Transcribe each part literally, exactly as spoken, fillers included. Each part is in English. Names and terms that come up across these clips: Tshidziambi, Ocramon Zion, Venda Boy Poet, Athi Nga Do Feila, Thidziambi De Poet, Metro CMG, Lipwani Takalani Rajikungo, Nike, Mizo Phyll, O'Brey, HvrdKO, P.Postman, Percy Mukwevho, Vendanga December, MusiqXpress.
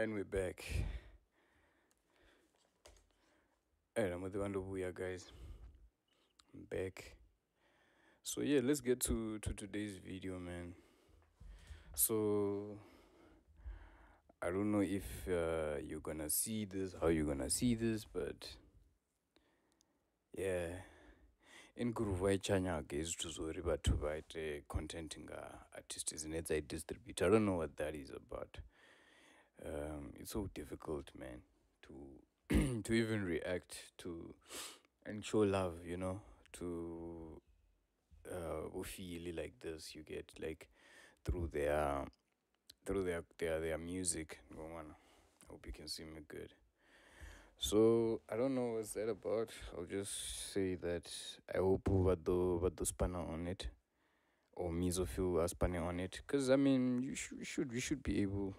And we're back. And I'm with the Wandobuya guys. I'm back. So yeah, let's get to, to today's video, man. So I don't know if uh, you're gonna see this, how you're gonna see this, but yeah. In Kuruvai Chanya guys to Zori but to write contenting artists and it's a distributor. I don't know what that is about. Um it's so difficult, man, to to even react to and show love, you know, to uh Ofili like this. You get like through their through their their, their music. Go on. I hope you can see me good. So I don't know what's that about. I'll just say that I hope Vado Vado Spanner on it, or Mizo Phyll Spanner on it, because I mean you should you should you should be able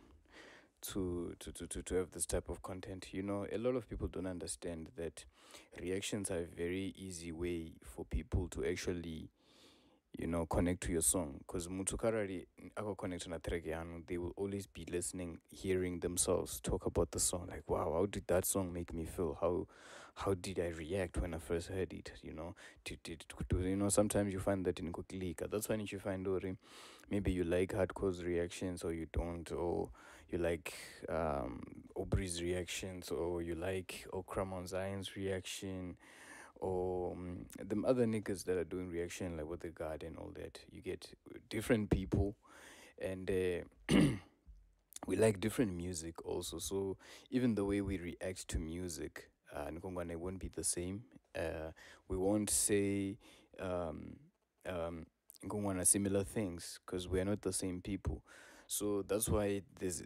To, to to to have this type of content. You know, a lot of people don't understand that reactions are a very easy way for people to actually, you know, connect to your song, because mutukarari ako connect na track yanu, they will always be listening, hearing themselves talk about the song, like, wow, how did that song make me feel? How how did I react when I first heard it? You know, did, did, you know, sometimes you find that in Kuklika. That's when you find Ori, maybe you like Hardcore's reactions or you don't, or you like um O'Brey's reactions, or you like Ocramon Zion's reaction, or um, the other niggas that are doing reaction like with the guard and all that. You get different people and uh, we like different music also, so even the way we react to music uh Nkongwane won't be the same. Uh we won't say um um Nkongwane similar things because we are not the same people. So that's why there's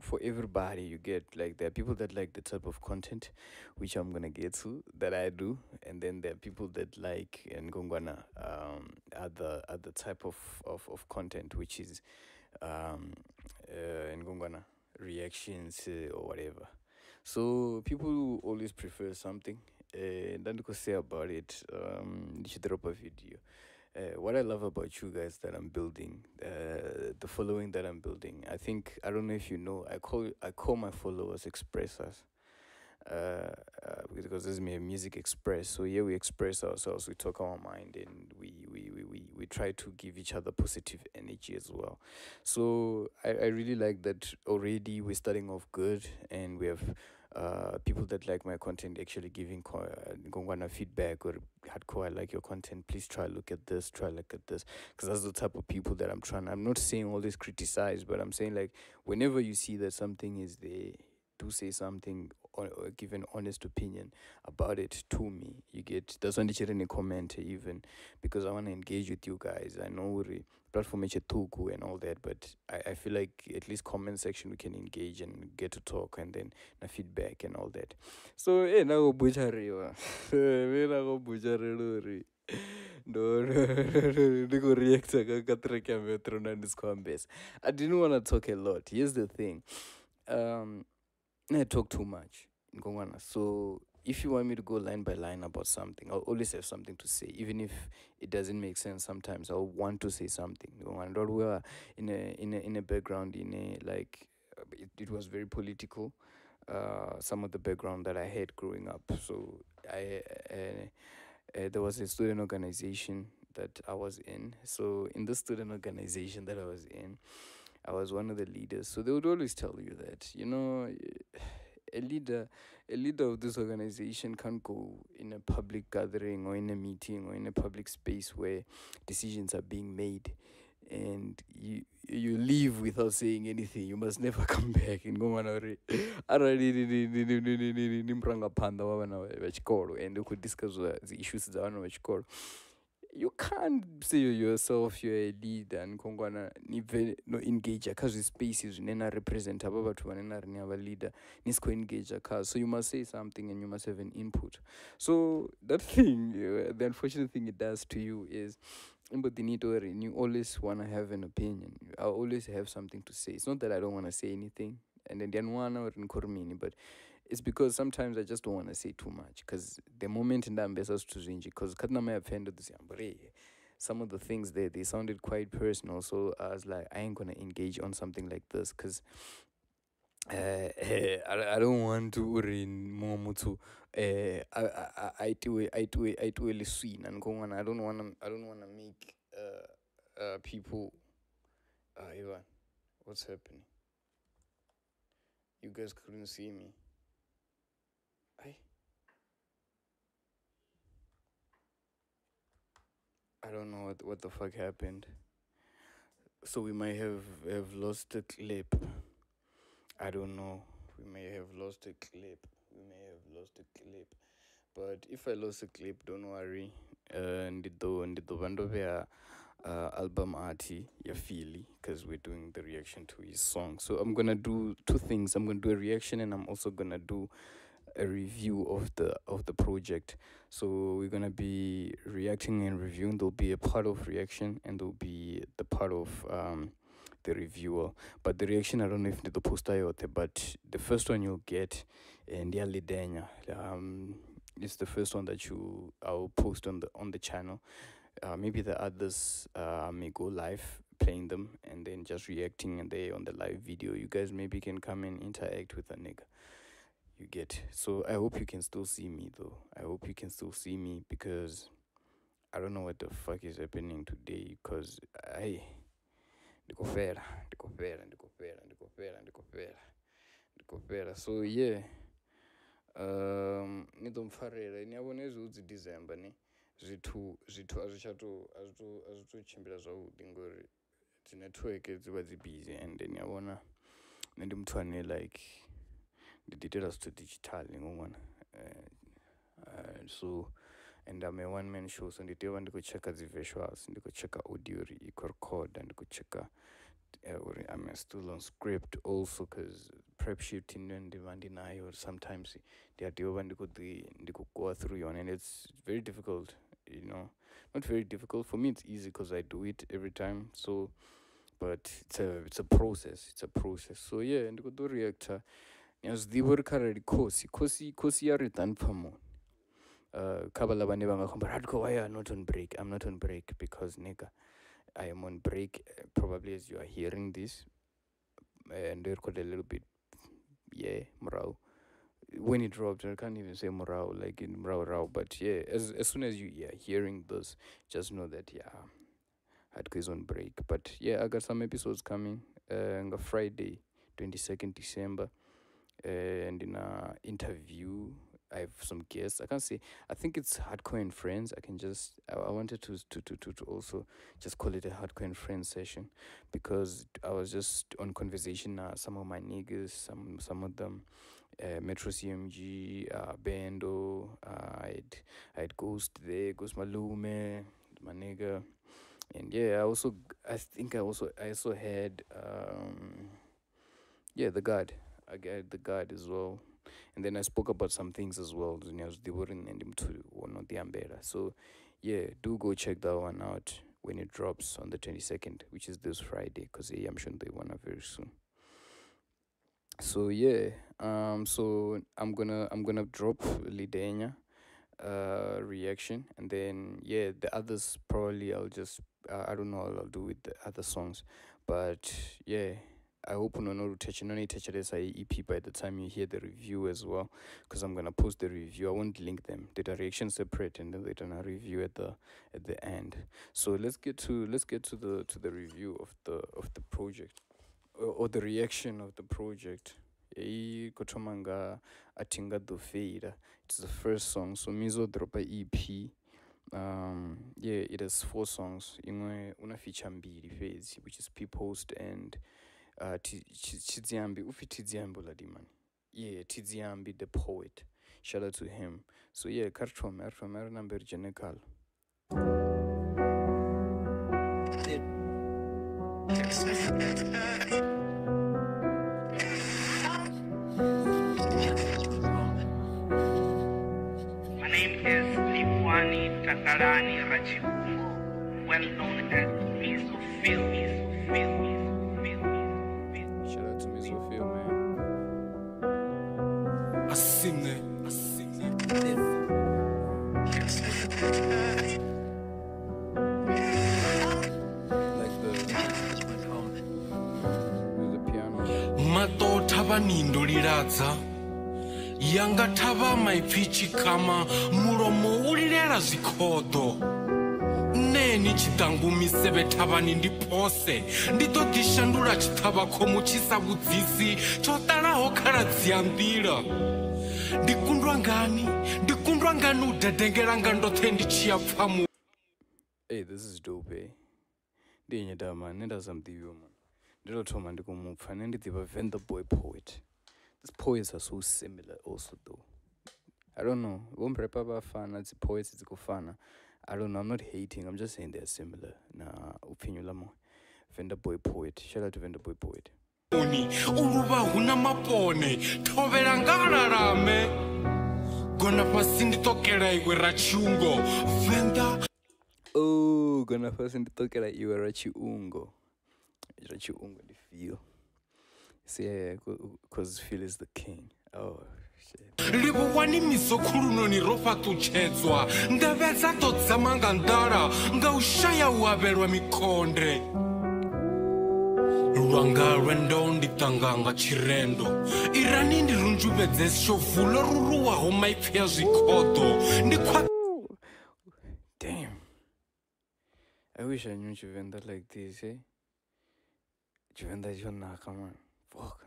for everybody. You get like there are people that like the type of content which I'm gonna get to that I do, and then there are people that like and gongwana um other other type of of of content which is um uh and gongwana reactions uh, or whatever. So people always prefer something, and uh, then could say about it. Um you should drop a video. Uh, what I love about you guys that I'm building, uh, the following that I'm building, I think, I don't know if you know, I call I call my followers expressors, uh, uh, because this is my music express. So here we express ourselves, we talk our mind, and we we we we, we try to give each other positive energy as well. So I, I really like that already we're starting off good, and we have uh people that like my content actually giving Nkongwana feedback, or Hardcore, I like your content, please try look at this, try look at this, because that's the type of people that I'm trying. I'm not saying all this criticize, but I'm saying like whenever you see that something is there, do say something or, or give an honest opinion about it to me. You get, that's when the comment even, because I want to engage with you guys. I know the platform is and all that, but I, I feel like at least comment section we can engage and get to talk, and then the feedback and all that. So eh na go bujarewa me na go bujarelori no no react ka track ya metro na discombes. I didn't want to talk a lot. Here's the thing, um I talk too much, so if you want me to go line by line about something, I'll always have something to say, even if it doesn't make sense. Sometimes I'll want to say something. We are in a in a in a background in a like it, it was very political. Uh, some of the background that I had growing up. So I uh, uh, there was a student organization that I was in. So in the student organization that I was in, I was one of the leaders. So they would always tell you that, you know, a leader a leader of this organization can't go in a public gathering or in a meeting or in a public space where decisions are being made, and you you leave without saying anything. You must never come back and go on already. And you could discuss the issues down which call. You can't say yourself you're a leader and Kongwana no engage because the spaces nena represent ababa to a leader nisco engage a cause. So you must say something and you must have an input. So that thing, the unfortunate thing it does to you is but the need to you always wanna have an opinion. I always have something to say. It's not that I don't wanna say anything. And then one, but it's because sometimes I just don't want to say too much, because the moment in that I'm because Katna may offend this some of the things there, they sounded quite personal. So I was like, I ain't gonna engage on something like this, because Uh, I, I don't want to urin momutu uh I I I do it I do it I do it sweet and go on. I don't wanna I don't wanna make uh uh people uh Ivan, what's happening? You guys couldn't see me. I I don't know what, what the fuck happened. So we might have, have lost a clip. I don't know. We may have lost a clip. We may have lost a clip. But if I lost a clip, don't worry. Uh, ndito ndito bandovea uh album arti ya Philly, because we're doing the reaction to his song. So I'm gonna do two things. I'm gonna do a reaction, and I'm also gonna do a review of the of the project. So we're gonna be reacting and reviewing. There'll be a part of reaction, and there'll be the part of um. the reviewer. But the reaction, I don't know if the post I out, but the first one you'll get, and um it's the first one that you I'll post on the on the channel. Uh maybe the others uh may go live playing them and then just reacting, and they on the live video you guys maybe can come and interact with a nigga. You get. So I hope you can still see me though. I hope you can still see me, because I don't know what the fuck is happening today, because I Decopera, decopera, decopera, decopera, decopera, decopera. So yeah, um, nito mfarera. Ni abone zuzi December ni zitu zitu azichato azitu azitu chimbira zao dingori. The network is very busy, and then ni abona nende mtuani like the details to digital ngomana. Uh, so and I'm a one man show, so ndite want to check the visuals, ndiko check audio record, and go check uh, I'm still on script also, cuz prep sheet in and demand in I or sometimes they are the ndiko go through on, and it's very difficult, you know. Not very difficult for me, it's easy cuz I do it every time. So but it's a it's a process, it's a process. So yeah, ndiko do reactor. Yes, the work already cosi cosi cosi are done for more. Uh, kabala bane banga khomba HvrdKO, why are not on break? I'm not on break because nigga, I am on break. Uh, probably as you are hearing this, and uh, record a little bit, yeah, morale. When it dropped, I can't even say morale, like in morale, morale. But yeah, as as soon as you yeah hearing this, just know that yeah, HvrdKO is on break. But yeah, I got some episodes coming. Uh, on Friday, twenty second December, uh, and in a interview. I have some guests. I can't say. I think it's HvrdKO and Friends. I can just. I, I wanted to to, to to to also just call it a HvrdKO and Friends session, because I was just on conversation. Uh, some of my niggas, some some of them, uh, Metro C M G, uh, Bando. Uh, I'd I'd Ghost there, Ghost Malume, my nigga, and yeah. I also I think I also I also had um, yeah, the guard. I got the guard as well. And then I spoke about some things as well. They weren't ending to one of the Ambera. So yeah, do go check that one out when it drops on the twenty-second, which is this Friday, because yeah, I'm sure they wanna very soon. So yeah, um so I'm gonna I'm gonna drop Lidenya uh reaction, and then yeah, the others probably I'll just uh, I don't know what I'll do with the other songs, but yeah. I hope no no touch no need touch this E P by the time you hear the review as well, because I'm gonna post the review. I won't link them. The direction separate, and then they're gonna review at the at the end. So let's get to let's get to the to the review of the of the project, or, or the reaction of the project. Kotomanga Atinga Dofeira. It's the first song. So Mizo drop a E P. Um yeah, it has four songs. Imwe una Thidziambi De Poet, which is P.Postman and Uh, Tshidziambi, ufi Thidziambi ladimani. Yeah, Thidziambi the poet. Shout out to him. So yeah, kartom er from er number genekal. My name is Lipwani Takalani Rajikungo, well known as Mizo Phyll, Mizo Phyll. I tava nindoliradza yanga tava maipichi kama muromo ulilera zikodo neni chitangumiseve tavani ndipose nditokishandura chitavako muchisavudzisi chotalaho karadzi yambira ndikundwa ngani ndikundwa ngani udhedhengera nga ndothe ndichiyapfa mu. Hey, this is dope, eh? Ndinyeda man, ndazamdivyo man. Ndirothoma ndikumupfa nendidiva Venda Boy Poet. These poets are so similar also though. I don't know. Vomrepa bafana, these poets zikufana. I don't know, I'm not hating, I'm just saying they're similar. Nah, uphinyulamo. Venda Boy Poet. Shout out to Venda Boy Poet. Uni, uruba huna mapone, toverangara rame. Gonna pasindi tokera igwe rachungo. Venda. Oh, gonna pasindi tokera igwe rachiungo. Rachiungo di Phil. See, yeah, because Phil is the king. Oh. Libowani misokuru noni rofa tuchedzwa ndaveza todzamanga ndara nga ushaya waverwa mikonde ruanga rwendo nditanganga chirendo irani ndirunjubedze shovulo ruruwa ho maipfya zikodo ndikwa. Damn, I wish I knew Chivenda like this, eh? Chivenda is your naka, man. Fuck.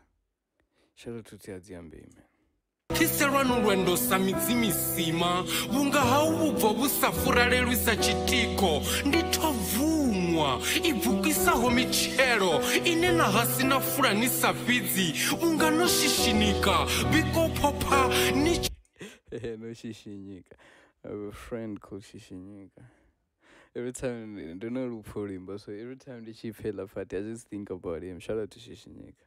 Shout out to Thidziambi, man. Tisaranu rwendo samizimisima bunga haububva busafura rerwisa chitiko nditovumwa ibvukisaho michero ine nahasina fura nisapidzi unga noshishinika bikopopa ni noshishinika. I have a friend called Shishinika. Every time I don't know who him, but so every time the chief held a party, I just think about him. Shout out to Shishinika.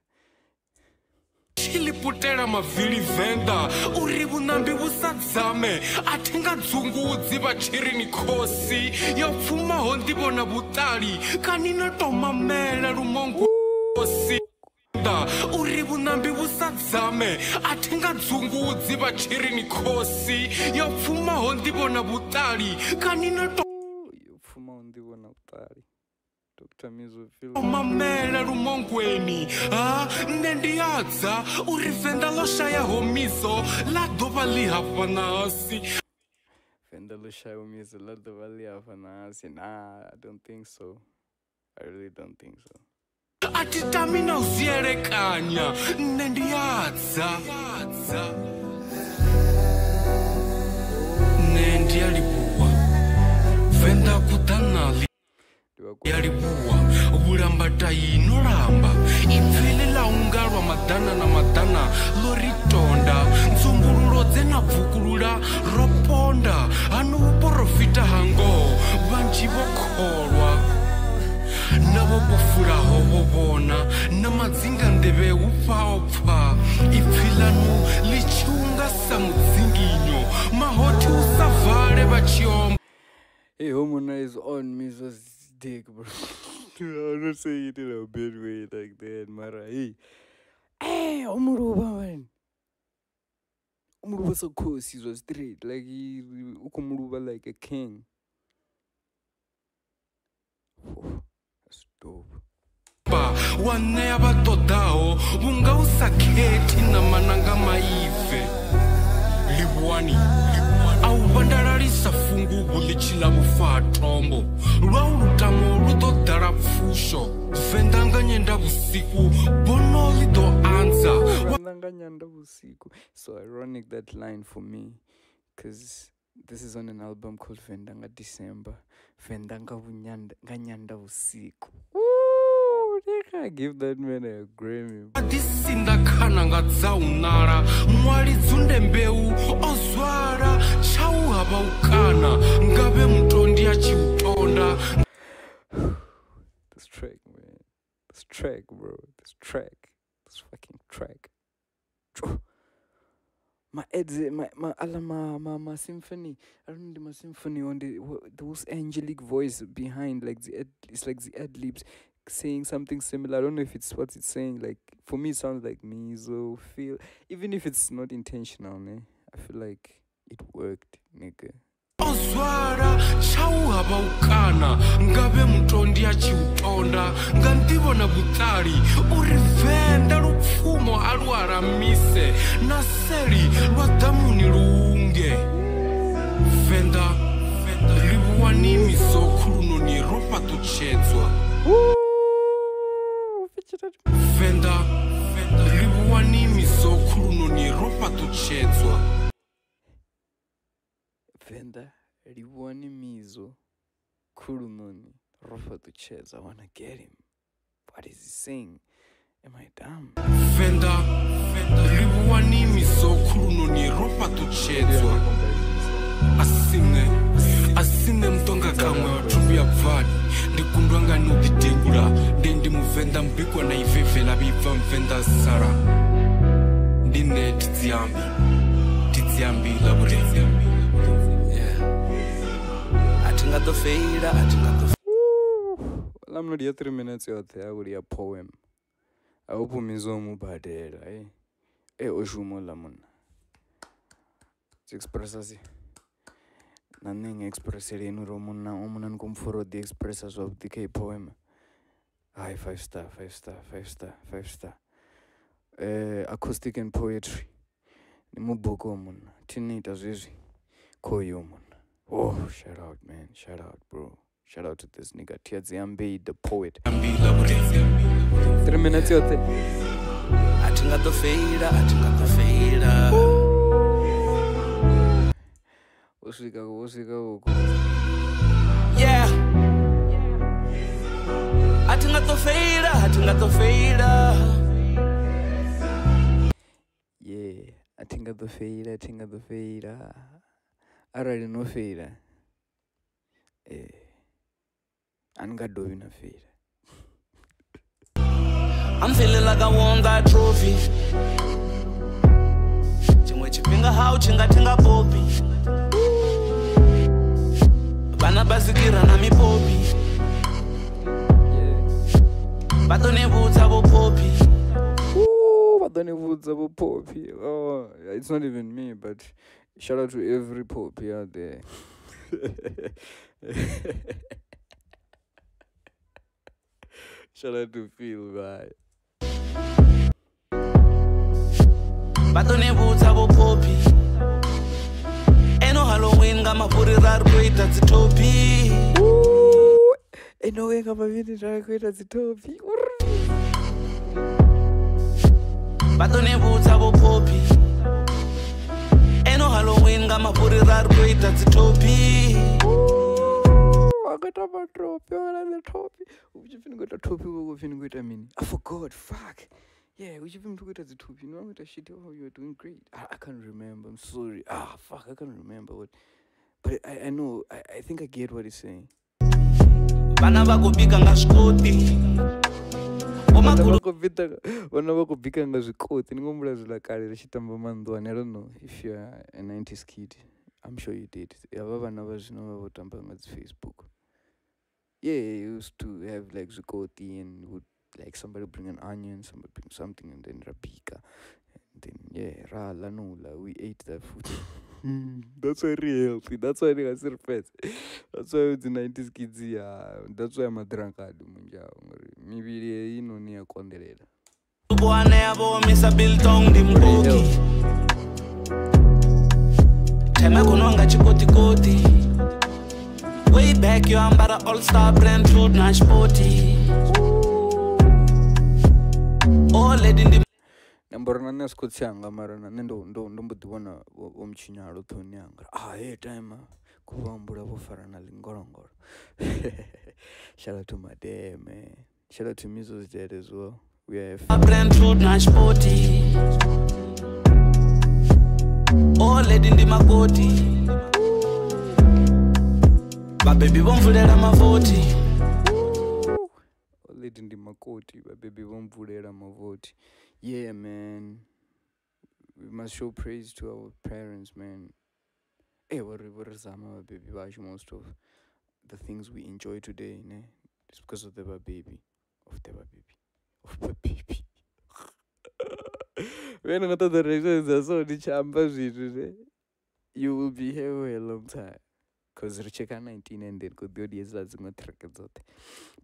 Chiliputera mavili Venda uribu nambi usadzame atenga dzungu udziva chiri nikosi yapfuma ho ndibona butali kanina tomamela rumongo kosi da uribu nambi usadzame atenga dzungu udziva chiri nikosi yapfuma ho ndibona butali kanina to yapfuma ho ndibona butali. Doctor Mizo Phyll. Mamela rumongweni, ah, nendiaza, urivenda loshaya homizo, la dovali hafanasi. Venda loshaya homizo, la dovali hafanasi. Nah, I don't think so. I really don't think so. Atitamina usiere kanya, nendiaza, nendiaza, nendialibuwa, Venda kutanali. Yaribua buramba tainoramba imvelela ungarwa madana na madana loritonda nzumbururo dzena pfukurura roponda anu uporofita hango vanji vokorwa navo kufura hovona namadzinga ndeve upaopfa ipfilanu lichunga samudzinginyo mahoti usavhale vachioma. Hey, Harmonize on Mizo's dick, bro. I'm not saying it in a bad way like that, Mara. Hey, hey, Umuruba, man. Umuruba so cool, he was straight. Like, he Ukumuruba like a king. Oh, that's dope. One never todao, Mungao Saketi, Namananga Maife. Libuani. Aubandarari safungu bulichila bufa tombo Rauru tamo ruto darapfusho Vendanga nyenda busiku Bono lido anza. Vendanga nyenda busiku. So ironic that line for me, cause this is on an album called Vendanga December. Vendanga nyenda busiku. I give that man a Grammy. Adisinda kananga zaunara mwari dzunde mbeu ozwara chau habaukana ngabe mutondi achiutonda. This track, man. This track, bro. This track. This fucking track. My edze, my my alama, my my symphony. I don't know my symphony on the those angelic voice behind, like the ad, it's like the ad libs. Saying something similar. I don't know if it's what it's saying. Like for me, it sounds like Mizo Phyll. Even if it's not intentional, man, I feel like it worked, nigga. Ozwara chauha baukana ngabe mtondi achiutonda ngandibo na butari urivenda lupfumo alwara mise na seri lwadamu ni ruunge Venda libuwa nimi sokuluno ni ropa tuchedzwa Venda libuwa nimi sokuluno ni ropa tuchedzwa Venda riwani Mizo kurunoni rofa tucheza. I wanna get him. What is he saying? Am I dumb? Venda riwani Mizo kurunoni rofa tucheza. Asine asine mtonga kamwe tumbia vani ndikundwanga nuditengula dendi muvenda mbikwa na ifefela biva mvenda sara ndine Thidziambi Thidziambi labure The fader, the well, I'm not here three minutes out there with your poem. I hope Mizomu Badel, eh? Eh, Oshumo Lamon. It's expressas. Nothing expressed in Romana, Oman, come for the expressors of the K poem. Aye, five star, five star, five star, five star. Eh, acoustic and poetry. Nimubokomon, Tinitas easy. Koyomon. Oh, shout out, man. Shout out, bro. Shout out to this nigga, Thidziambi De Poet. Three minutes, you think? I think I the fader, I think I the fader. What's it go? What's it go? Yeah. I think I the fader, I think I the fader. Yeah. I think I the fader, I think I the fader. I already know fader. Eh. I'm got doing a fader. I'm feeling like I won that trophy. Chingwe chipinga how chinga tinga popi. Bana basikira na mi popi. Badone vutsa bo popi. Ooh, badone vutsa bo popi. Oh, it's not even me, but shout out to every pope out there. Shout out to Phil, right? Batone butabo popi. Eno Halloween gama purirar kuita zitopi. Eno we gama purirar kuita zitopi. Batone butabo popi. Halloween gama purirar kuita zitopi. Wakata matropi, wakata topi. Uchipini kuita topi, wakafini kuita mini. I forgot, fuck. Yeah, uchipini kuita zitopi. No, I'm shit, oh, you are doing great. I, I can't remember, I'm sorry. Ah, fuck, I can't remember what. But I, I know, I, I think I get what he's saying. Bana bakubika ngashkoti. Bana bakubika ngashkoti. Ningombula zulakari, rashitamba mandwani. I don't know if you're a nineties kid. I'm sure you did. Yeah, Facebook. Yeah, you used to have like Zukoti and would like somebody bring an onion, somebody bring something, and then Rapika. And then, yeah, Ra Lanula. We ate that food. That's why we're healthy. That's why we're surfed. That's why the nineties kids, yeah. That's why I'm a drunkard. Maybe you know, near Condelera. Way back, you am but an all-star brand food nash sporty. Oh, lady in the Namborana Scotianga Marana Nendo Ndombuana Omchinaro Tonyanga. Ah, hey time Kubambura Farana Lingorongor. Shout out to my dad, man. Shout out to Mizo's dad as well. We are a brand food nash sporty. Oh, lady in the Makoti. But baby won't put it on my forty. Oh, lady in the Makoti, but baby won't put it on my forty. Yeah, man. We must show praise to our parents, man. Eh, what Zama baby bash most of the things we enjoy today, ne? It's because of the baby. Of the baby. Of the baby. When another direction is so the chambers today, you will be here for a long time. because richeka nineteen ended because the audience was not tracked out.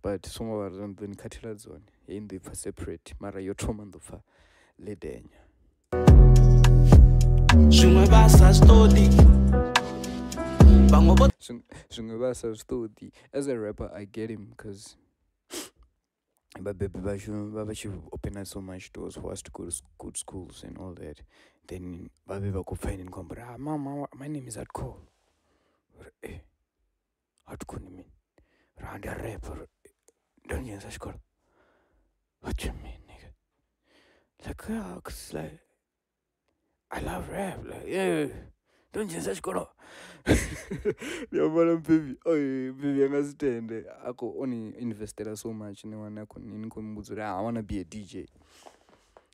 But some of our own cattle zone in the separate mara yotromandofa ledenya. Jumabasa story. Jumabasa story. As a rapper, I get him because. But she opened up so much doors for us to go to good schools and all that. Then Babiba could find and come, ah, Mama, my name is HvrdKO. Eh, HvrdKO, you mean? Round a rapper. Don't you such call? What you mean, nigga? Like, uh, cause like, I love rap. Like, yeah, don't you such call? Your mother, baby, oh, baby, I understand. I could only invested so much in one. I could I want to be a D J.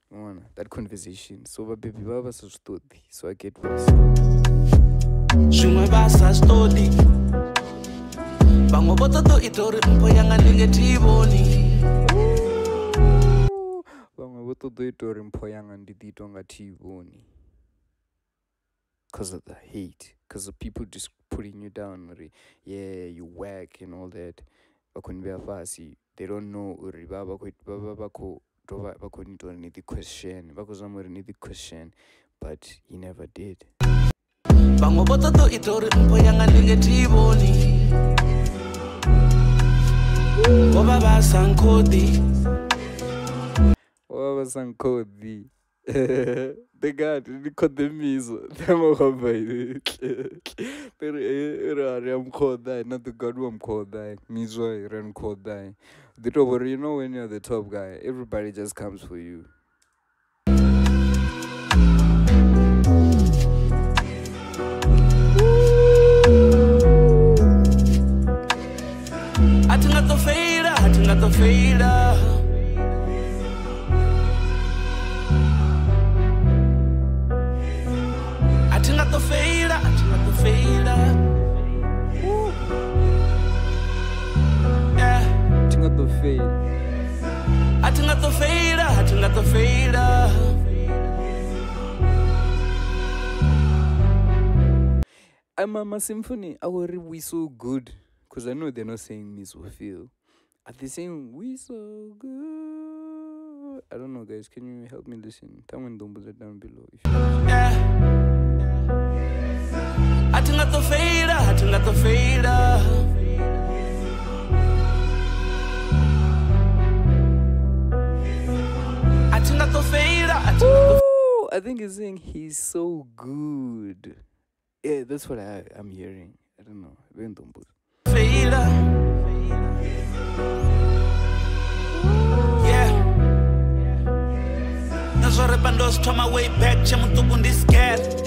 One that conversation. So, but baby, Baba stood. So I get this. Shumabasa story. Bangobotato itori mpoyanga negativoni. Bangobotato itori mpoyanga ndiditonga tivoni. Because of the hate, because of people just putting you down, or, yeah, you whack and all that. They don't know, need the question, need the question, but he never did. Sankodi. The god, we caught the Mizo. They were called that, not the god who I'm called that. Mizo, I'm called that. The top, you know, when you're the top guy, everybody just comes for you. I do not the fader, I do not the fader. The failure, not the failure. Yeah, I not the failure. I not the failure. I not the failure. I'm a symphony. Our we so good, cause I know they're not saying Mizo Phyll. Are they saying we so good? I don't know, guys. Can you help me listen? Someone don't put it down below. If you yeah. I do not the fader, I do not the fader. I do not the fader, I do not the fader. I think he's saying he's so good. Yeah, that's what I, I'm hearing. I don't know. Fader. Yeah. That's what Bandos to my way back. Chamutubun this cat.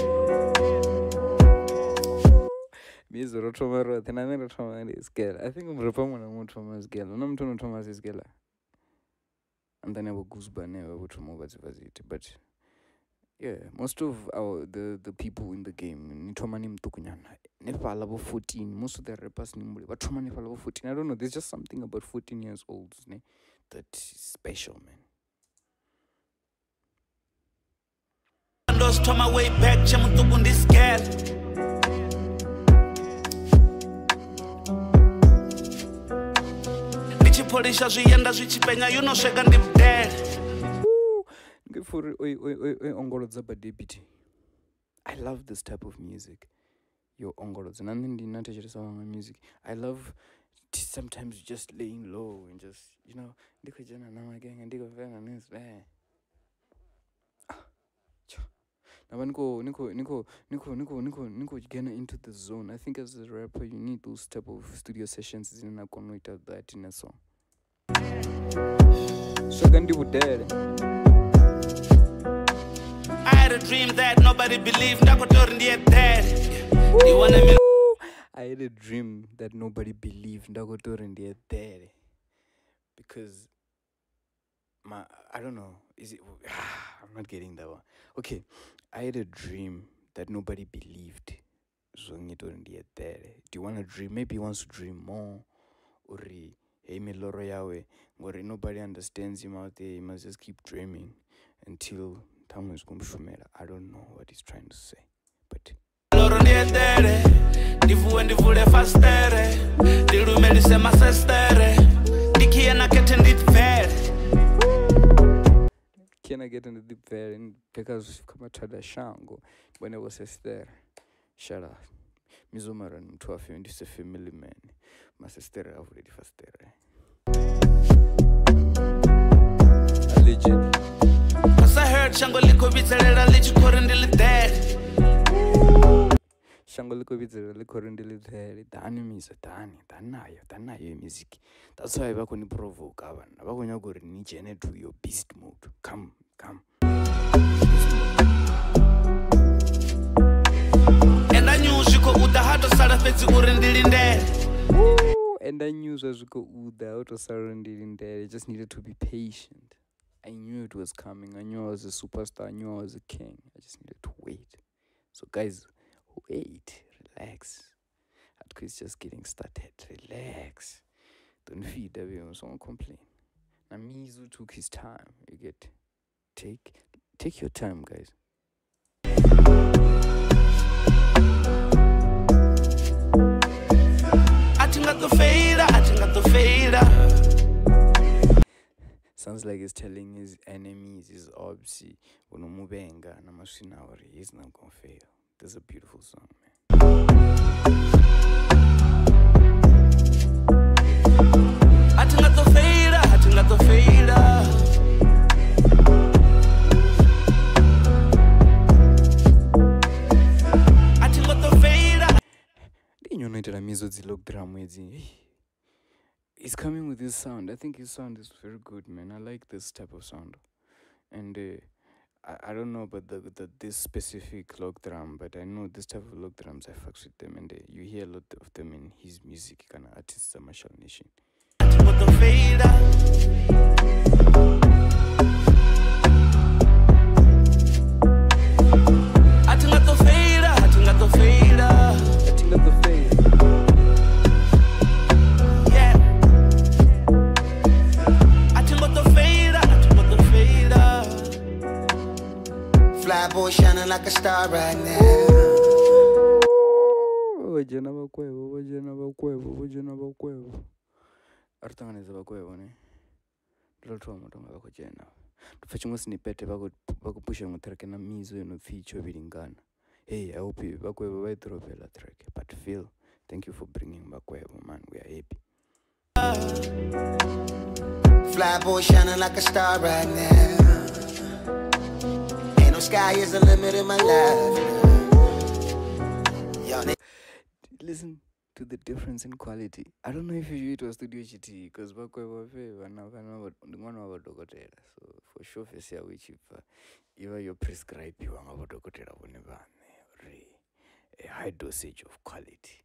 Mizo rotomara tena mera tomara iskela. I think umrapama na mtu tomara iskela. Na mtu na tomara iskela. Andani abo guzba ne abo tomova zivaziti. But yeah, most of our the the people in the game ni tomani mtu kunyana. Nepal abo fourteen. Most of the rappers ni mbole. But tomani Nepal abo fourteen. I don't know. There's just something about fourteen years olds ne that's special, man. Those tomara way back chamutu bundi iskela. Polisha zvienda zvichipenya you know shega ndimdead ngifuri oi oi oi ongorodza ba deputy. I love this type of music. Yo ongorodza nani ndinatachirisa vamwe music. I love sometimes just laying low and just you know ndikujana namagenge ndikuvena nezve now niko niko niko niko niko niko niko getting into the zone. I think as a rapper you need those type of studio sessions in a connoite of that in a song. So Gandhi would dare. I had a dream that nobody believed. I had a dream that nobody believed because my I don't know. Is it? I'm not getting that one. Okay, I had a dream that nobody believed. Do you want to dream? Maybe he wants to dream more. Or nobody understands him out there. He must just keep dreaming until I don't know what he's trying to say. But Ndivuwe ndivule fastere, ndilume lisema sestere, ndikie na kete ndipfere. Ndikie na kete ndipfere, ndipekazu kama tada shango, mbwane wa sestere. Shala, mizumara ni mtuwa fimi, ndise family man, masestere avule di fastere. Allegedly. Cause I heard shango liko vizarela, lichukore ndili dead. Shango liko vizuri liko rendele there dani mizo dani danayo danayo music that's why bako ni provoke abana bako nyagori ni jene do your beast mode come come enda nyuziko uda hato sala fezi urendele ndele enda nyuziko ziko uda hato sala urendele ndele I just needed to be patient. I knew it was coming. I knew I was a superstar. I knew I was a king. I just needed to wait. So guys, wait, relax. It's just getting started. Relax. Don't feed everyone, don't complain. Now Mizo took his time. You get take take your time, guys. I think I could fade, I think I could fade. Sounds like he's telling his enemies, his obsi, Unomubenga, Namashinawari, he's not gonna fail. This is a beautiful song, man. I think that's a fader, I think that's a fader. I think that's a fader. Then you know that Mizo's look drum is in. He's coming with his sound. I think his sound is very good, man. I like this type of sound. And uh, I don't know about the, the this specific log drum, but I know this type of log drums I fucks with them, and they, you hear a lot of them in his music, kind of artists of Marshall Nation. Boy shining like a star right now. Wajana bakwevo, wajana bakwevo, wajana bakwevo. Artane zabakwevo ne. Lotho motonga bakujena. Tufachimwe sinipete baku bakupusha ngotreke na Mizo no feature bilingana. Hey, I hope you bakwevo ba dropela track. But Phil, thank you for bringing bakwevo, man. We are happy. Fly boy shining like a star right now. Sky is the limit in my life. Listen to the difference in quality. I don't know if you it was Studio G T because Bakwe Bakwe, so for sure, face here which if you prescribe you are a high dosage of quality.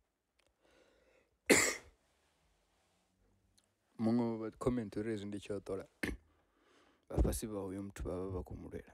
Mongo but comment to raise in the chat. Pasiba huyo mtu baba kumurela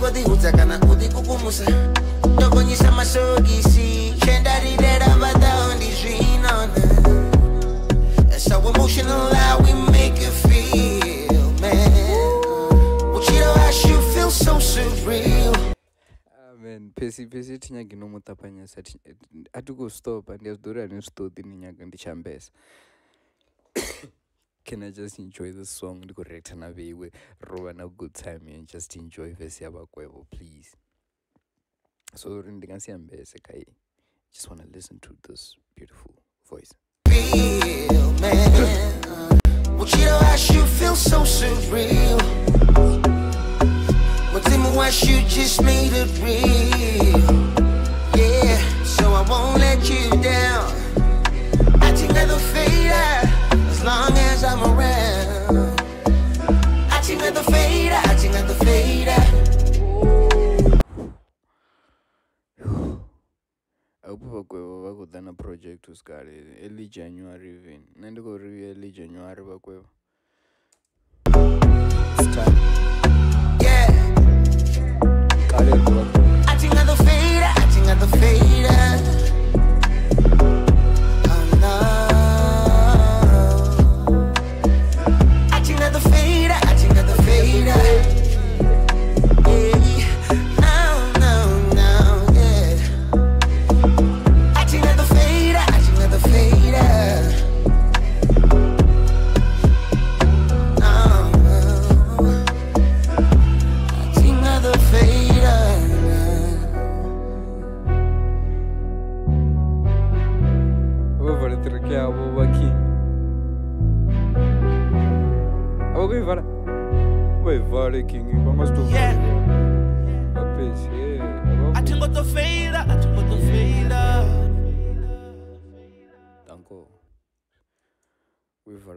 Kodi utakana kudi kukumusa Ndokonyisa masogisi Shendarirera badaundi zvinona That's how emotional how we make you feel, man Uchiro ashu feel so surreal Amen, pesi pesi tinyagi no mutapanya Atuko stop and yes dore anu stodi ninyaga ndichambesa Can I just enjoy the song? The correct and away, Rowan a good time and just enjoy Vesia Bakwevo, please. So, just want to listen to this beautiful voice. Feel, man. What you ask you feel so surreal. What Tim was you just made it real. Yeah, so I won't let you down. I think I'll fade out. As long as I'm around I think that the fader, I think that the fader I hope vakweva vakudana project usikali early January vini nandiko review early January vakweva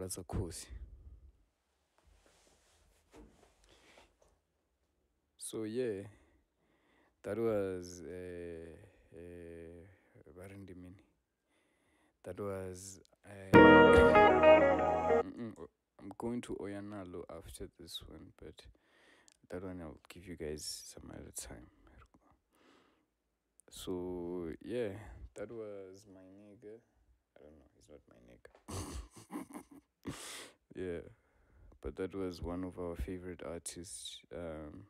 That's a course. So yeah, that was uh, uh, that was uh, I'm going to Oyanalo after this one, but that one I'll give you guys some other time. So yeah, that was my nigga. I don't know, it's not my nigga. Yeah, but that was one of our favorite artists, um,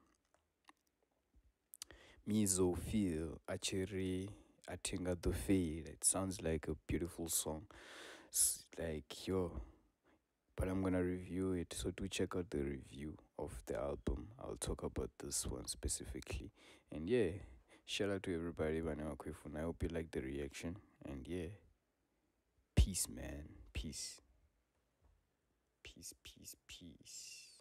Mizo Phyll, Achiri, Atinga the Fade. It sounds like a beautiful song, it's like yo, but I'm gonna review it, so do check out the review of the album. I'll talk about this one specifically, and yeah, shout out to everybody. I hope you like the reaction, and yeah, peace man, peace. Peace, peace, peace.